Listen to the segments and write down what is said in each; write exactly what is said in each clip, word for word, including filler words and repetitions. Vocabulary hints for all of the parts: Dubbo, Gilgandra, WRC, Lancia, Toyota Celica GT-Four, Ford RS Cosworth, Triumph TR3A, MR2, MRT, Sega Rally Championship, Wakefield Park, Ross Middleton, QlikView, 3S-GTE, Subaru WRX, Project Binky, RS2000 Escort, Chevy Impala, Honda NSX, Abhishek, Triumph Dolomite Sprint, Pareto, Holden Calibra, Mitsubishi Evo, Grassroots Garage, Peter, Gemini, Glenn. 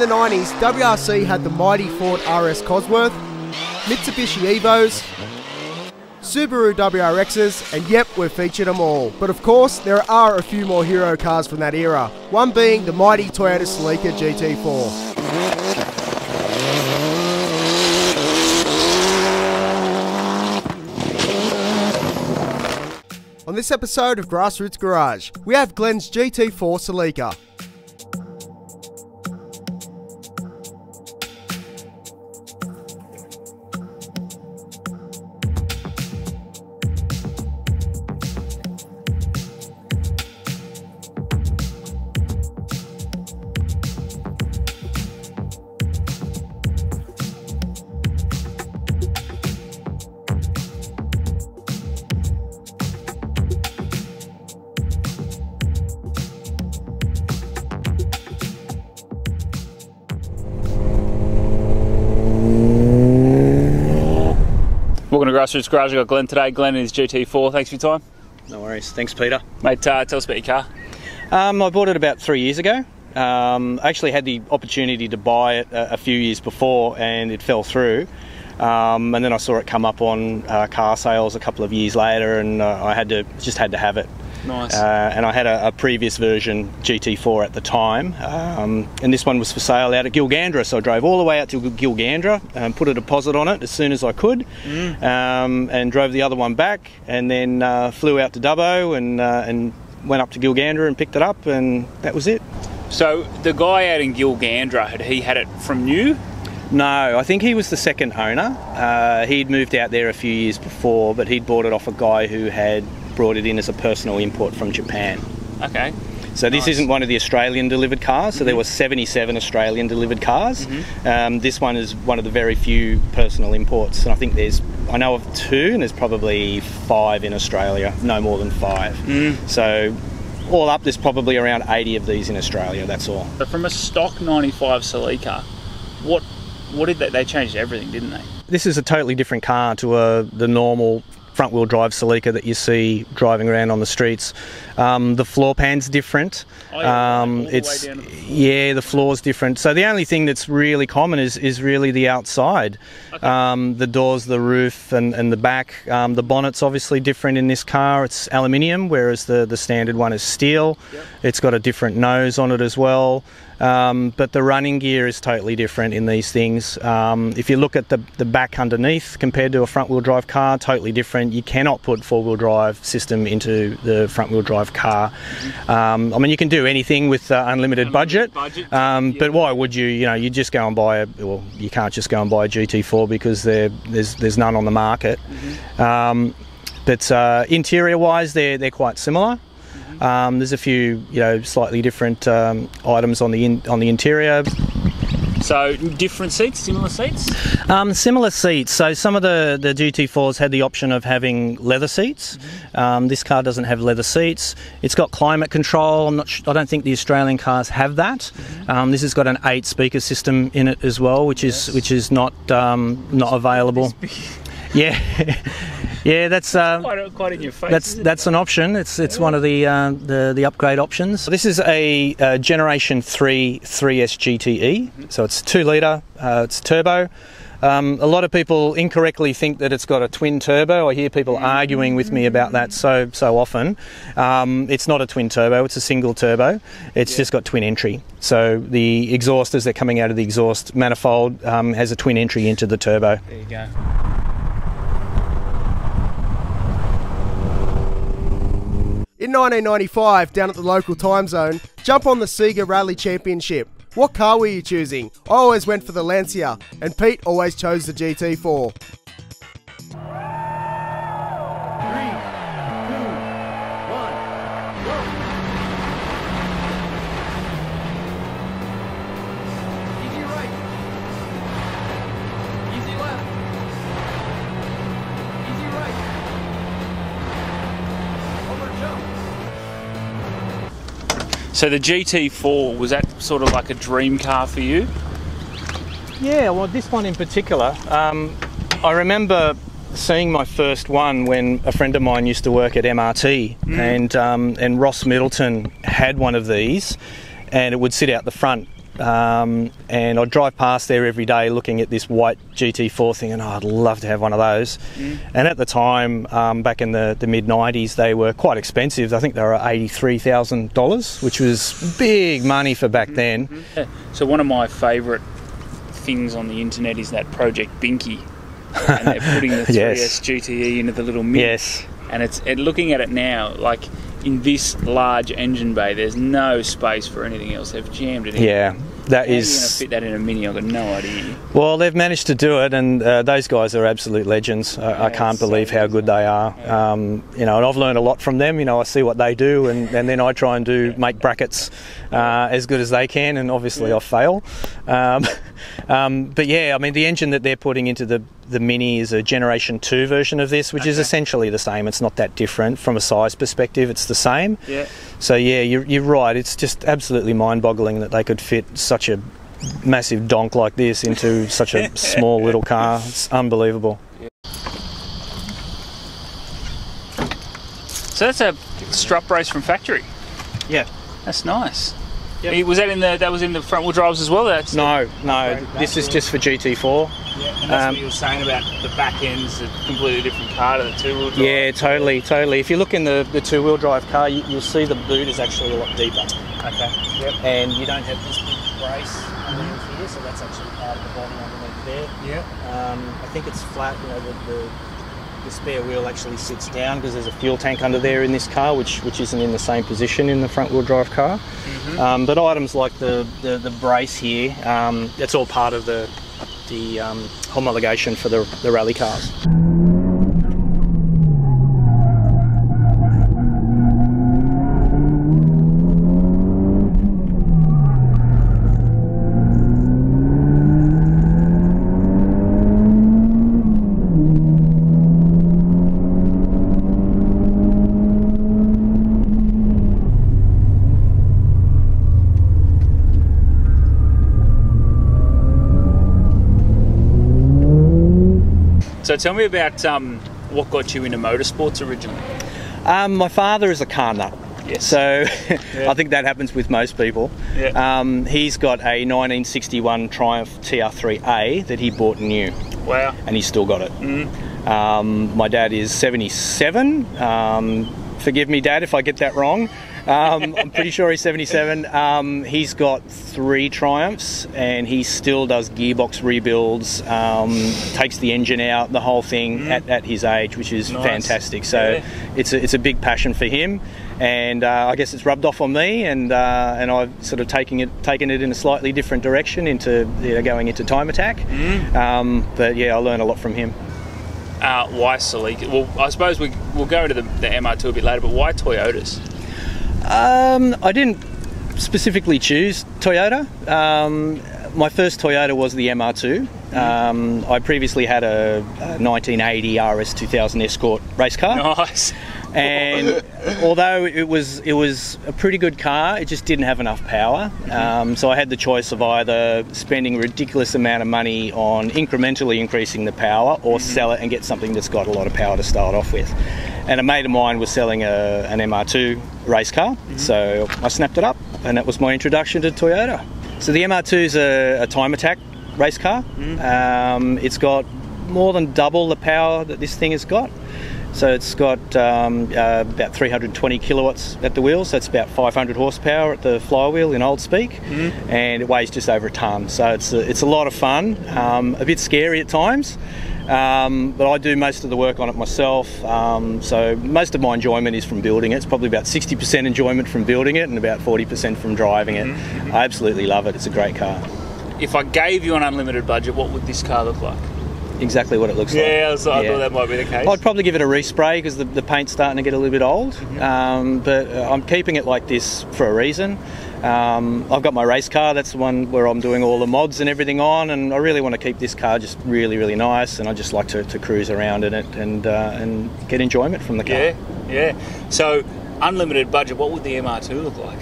the nineties, W R C had the mighty Ford R S Cosworth, Mitsubishi Evos, Subaru W R Xs, and yep, we've featured them all. But of course, there are a few more hero cars from that era, one being the mighty Toyota Celica G T four. On this episode of Grassroots Garage, we have Glenn's G T four Celica. Grassroots Garage, I've got Glenn today. Glenn in his G T four. Thanks for your time. No worries. Thanks, Peter. Mate, uh, tell us about your car. Um, I bought it about three years ago. Um, I actually had the opportunity to buy it a, a few years before and it fell through. Um, and then I saw it come up on uh, car sales a couple of years later, and uh, I had to just had to have it. Nice. Uh, and I had a, a previous version G T four at the time, um, and this one was for sale out at Gilgandra, so I drove all the way out to Gilgandra and put a deposit on it as soon as I could, mm. um, and drove the other one back, and then uh, flew out to Dubbo and uh, and went up to Gilgandra and picked it up, and that was it. So the guy out in Gilgandra, had he had it from you? No, I think he was the second owner. Uh, he'd moved out there a few years before, but he'd bought it off a guy who had brought it in as a personal import from Japan. Okay. So this nice. Isn't one of the Australian delivered cars, so mm-hmm. there were seventy-seven Australian delivered cars. Mm-hmm. um, this one is one of the very few personal imports, and I think there's, I know of two, and there's probably five in Australia, no more than five. Mm. So all up, there's probably around eighty of these in Australia, that's all. But from a stock ninety-five Celica, what, what did they, they changed everything, didn't they? This is a totally different car to uh, the normal front-wheel drive Celica that you see driving around on the streets. Um, the floor pan's different. Oh, yeah, um, like it's the yeah, the floor's different. So the only thing that's really common is is really the outside, okay. um, the doors, the roof, and and the back. Um, the bonnet's obviously different in this car. It's aluminium, whereas the the standard one is steel. Yep. It's got a different nose on it as well. Um, but the running gear is totally different in these things. Um, if you look at the, the back underneath compared to a front wheel drive car, totally different. You cannot put four wheel drive system into the front wheel drive car. Um, I mean, you can do anything with uh, unlimited, unlimited budget, budget. Um, yeah. But why would you? You know, you just go and buy a, well, you can't just go and buy a G T four because there, there's, there's none on the market. Mm-hmm. um, but uh, interior wise, they're, they're quite similar. Um, there's a few, you know, slightly different um, items on the in, on the interior. So different seats, similar seats? Um, similar seats. So some of the, the G T fours had the option of having leather seats. Mm-hmm. um, this car doesn't have leather seats. It's got climate control. I'm not sh I don't think the Australian cars have that. Mm-hmm. um, this has got an eight speaker system in it as well, which yes. is which is not um, not available. Yeah. Yeah, that's um, quite, quite in your face. That's that's an option. It's it's yeah. one of the uh, the the upgrade options. So this is a uh, Generation Three three S G T E. Mm-hmm. So it's two litre. Uh, it's turbo. Um, a lot of people incorrectly think that it's got a twin turbo. I hear people arguing with me about that so so often. Um, it's not a twin turbo, it's a single turbo. It's yeah. just got twin entry. So the exhaust, as they're coming out of the exhaust manifold, um, has a twin entry into the turbo. There you go. In nineteen ninety-five, down at the local time zone, jump on the Sega Rally Championship. What car were you choosing? I always went for the Lancia, and Pete always chose the G T four. So the G T four, was that sort of like a dream car for you? Yeah, well this one in particular, um, I remember seeing my first one when a friend of mine used to work at M R T, mm. and, um, and Ross Middleton had one of these, and it would sit out the front um, and I drive past there every day looking at this white G T four thing, and oh, I'd love to have one of those. Mm. And at the time, um, back in the, the mid nineties, they were quite expensive. I think they were eighty-three thousand dollars, which was big money for back then. Mm-hmm. Yeah. So one of my favourite things on the internet is that Project Binky, and they're putting the three S yes. G T E into the little mini. Yes. And it's and looking at it now, like in this large engine bay, there's no space for anything else. They've jammed it in. Yeah, that How is. How are you going to fit that in a mini? I've got no idea. Well, they've managed to do it, and uh, those guys are absolute legends. I, yeah, I can't believe so how good they are. Yeah. Um, you know, and I've learned a lot from them. You know, I see what they do, and, and then I try and do make brackets uh, as good as they can, and obviously yeah. I fail. Um, um, but yeah, I mean, the engine that they're putting into the the Mini is a generation two version of this, which okay. is essentially the same. It's not that different from a size perspective. It's the same. Yeah. So yeah, you're, you're right. It's just absolutely mind-boggling that they could fit such a massive donk like this into such a small little car. It's unbelievable. Yeah. So that's a strut brace from factory. Yeah. That's nice. Yep. Was that in the that was in the front wheel drives as well? That's no, the, no. This is just for G T four. Yeah, and that's um, what you were saying about the back end's a completely different car to the two wheel drive. Yeah, totally, totally. If you look in the, the two wheel drive car, you, you'll see the boot is actually a lot deeper. Okay. Yep. And you don't have this big brace underneath mm-hmm. here, so that's actually part of the body underneath there. Yeah. Um, I think it's flat. You know, the, the the spare wheel actually sits down because there's a fuel tank under there in this car, which which isn't in the same position in the front wheel drive car. Mm-hmm. um, but items like the, the, the brace here, um, that's all part of the, the um, homologation for the, the rally cars. So tell me about um, what got you into motorsports originally. Um, my father is a car nut. Yes. So yeah. I think that happens with most people. Yeah. Um, he's got a nineteen sixty-one Triumph T R three A that he bought new. Wow. And he's still got it. Mm. Um, my dad is seventy-seven. Um, forgive me, Dad, if I get that wrong. Um, I'm pretty sure he's seventy-seven. Um, he's got three Triumphs, and he still does gearbox rebuilds, um, takes the engine out, the whole thing mm. at, at his age, which is nice. Fantastic. So yeah. it's a, it's a big passion for him, and uh, I guess it's rubbed off on me, and uh, and I've sort of taken it taken it in a slightly different direction into you know, going into time attack. Mm. Um, but yeah, I learned a lot from him. Uh, why Celica? Well, I suppose we we'll go to the, the M R two a bit later, but why Toyotas? Um, I didn't specifically choose Toyota. Um, my first Toyota was the M R two. Um, I previously had a, a nineteen eighty R S two thousand Escort race car. Nice. And although it was it was a pretty good car, it just didn't have enough power. Um, so I had the choice of either spending a ridiculous amount of money on incrementally increasing the power, or mm-hmm. sell it and get something that's got a lot of power to start off with. And a mate of mine was selling a, an M R two race car, mm-hmm. so I snapped it up, and that was my introduction to Toyota. So the M R two is a, a time attack race car. Mm-hmm. um, it's got more than double the power that this thing has got. So it's got um, uh, about three hundred twenty kilowatts at the wheels. That's about five hundred horsepower at the flywheel in old speak, mm-hmm. and it weighs just over a ton. So it's a, it's a lot of fun, um, a bit scary at times, um, but I do most of the work on it myself. Um, so most of my enjoyment is from building it. It's probably about sixty percent enjoyment from building it and about forty percent from driving it. Mm-hmm. I absolutely love it. It's a great car. If I gave you an unlimited budget, what would this car look like? Exactly what it looks yeah, like. Yeah, so I yeah. thought that might be the case. I'd probably give it a respray because the, the paint's starting to get a little bit old. Mm-hmm. um, but uh, I'm keeping it like this for a reason. Um, I've got my race car, that's the one where I'm doing all the mods and everything on, and I really want to keep this car just really, really nice, and I just like to, to cruise around in it and, uh, and get enjoyment from the car. Yeah, yeah. So, unlimited budget, what would the M R two look like?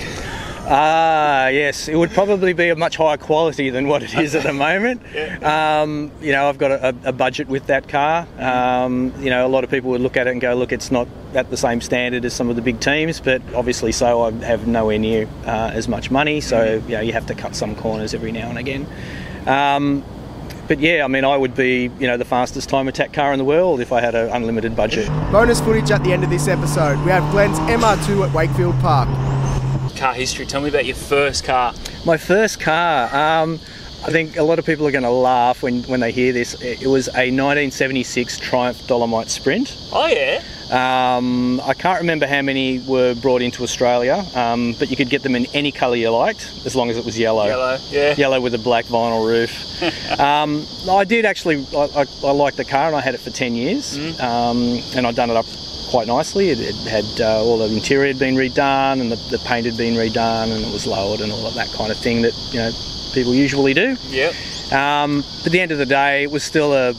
Ah, yes. It would probably be a much higher quality than what it is at the moment. Yeah. Um, you know, I've got a, a budget with that car. Um, you know, a lot of people would look at it and go, look, it's not at the same standard as some of the big teams, but obviously so I have nowhere near uh, as much money. So, you know, you have to cut some corners every now and again. Um, But yeah, I mean, I would be, you know, the fastest time attack car in the world if I had an unlimited budget. Bonus footage at the end of this episode. We have Glenn's M R two at Wakefield Park. Car history. Tell me about your first car. My first car. Um, I think a lot of people are going to laugh when, when they hear this. It was a nineteen seventy-six Triumph Dolomite Sprint. Oh, yeah? Um, I can't remember how many were brought into Australia, um, but you could get them in any colour you liked, as long as it was yellow. Yellow, yeah. Yellow with a black vinyl roof. um, I did actually, I, I, I liked the car and I had it for ten years, mm. um, and I'd done it up quite nicely. It, it had uh, all the interior had been redone, and the, the paint had been redone, and it was lowered and all of that kind of thing that, you know, people usually do. Yep. Um, at the end of the day, it was still a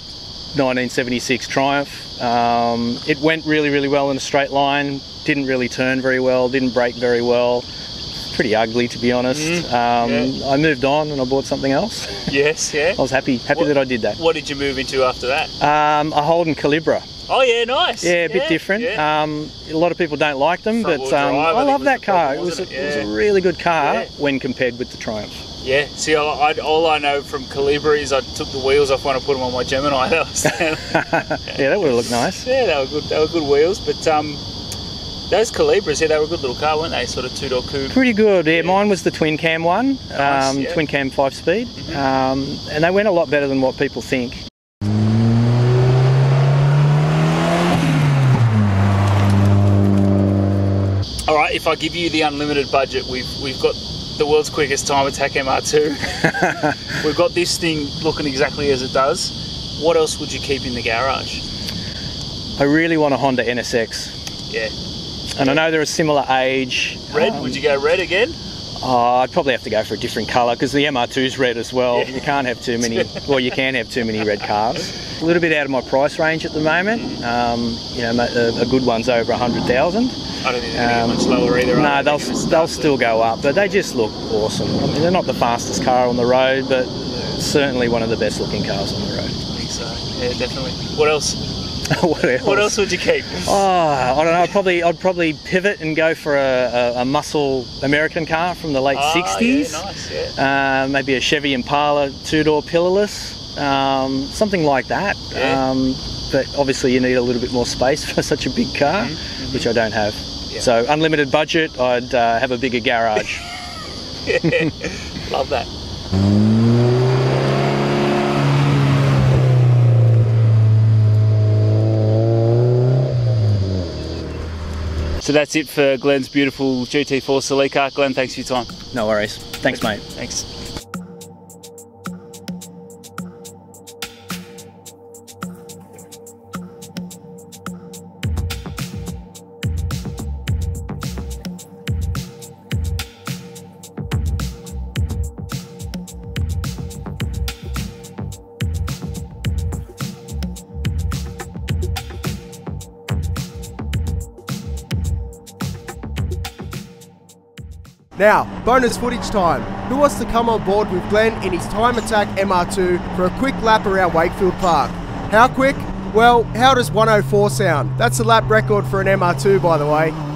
nineteen seventy-six Triumph. Um, it went really, really well in a straight line. Didn't really turn very well. Didn't brake very well. Pretty ugly, to be honest. Mm, um, yeah. I moved on and I bought something else. Yes, yeah. I was happy, happy what, that I did that. What did you move into after that? Um, a Holden Calibra. Oh yeah, nice. Yeah, a yeah, bit different. Yeah. Um, a lot of people don't like them, Front but um, drive, I love that car. Problem, it, was a, it? Yeah. it was a really good car yeah. when compared with the Triumph. Yeah, see, I, I, all I know from Calibra is I took the wheels off when I put them on my Gemini. That was, yeah, that would have looked nice. Yeah, they were good. They were good wheels, but um, those Calibras, yeah, they were a good little car, weren't they? Sort of two-door coupe. Pretty good. Yeah, yeah, mine was the twin cam one, nice, um, yeah. twin cam five-speed, mm-hmm. um, and they went a lot better than what people think. All right, if I give you the unlimited budget, we've we've got the world's quickest time attack M R two. We've got this thing looking exactly as it does. What else would you keep in the garage? I really want a Honda N S X. Yeah. And yeah. I know they're a similar age. Red? Um, would you go red again? Oh, I'd probably have to go for a different colour because the M R two's red as well. Yeah. You can't have too many. Well, you can have too many red cars. A little bit out of my price range at the moment. Um, you know, a, a good one's over a hundred thousand. I don't think they're going to get much lower either. No, nah, they'll, they'll still go up, but they just look awesome. I mean, they're not the fastest car on the road, but certainly one of the best looking cars on the road. I think so, yeah, definitely. What else? what else? What else would you keep? Oh, I don't know, I'd probably, I'd probably pivot and go for a, a, a muscle American car from the late ah, sixties. Yeah, nice, yeah. Uh, maybe a Chevy Impala two-door pillarless, um, something like that. Yeah. Um, but obviously you need a little bit more space for such a big car, mm-hmm. which I don't have. Yeah. So unlimited budget, I'd uh, have a bigger garage. Yeah. Love that. So that's it for Glenn's beautiful G T four Celica. Glenn, thanks for your time. No worries. Thanks, mate. Thanks. Now, bonus footage time. Who wants to come on board with Glenn in his Time Attack M R two for a quick lap around Wakefield Park? How quick? Well, how does one oh four sound? That's a lap record for an M R two, by the way.